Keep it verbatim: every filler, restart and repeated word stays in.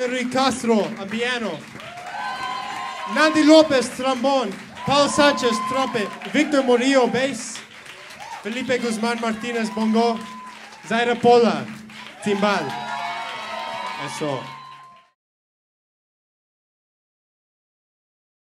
Henry Castro, a piano. Nanddy Lopez, trombón. Paul Sanchez, trumpet. Victor Murillo, bass. Felipe Guzmán Martínez, bongo. Zayra Pola, timbal. Eso.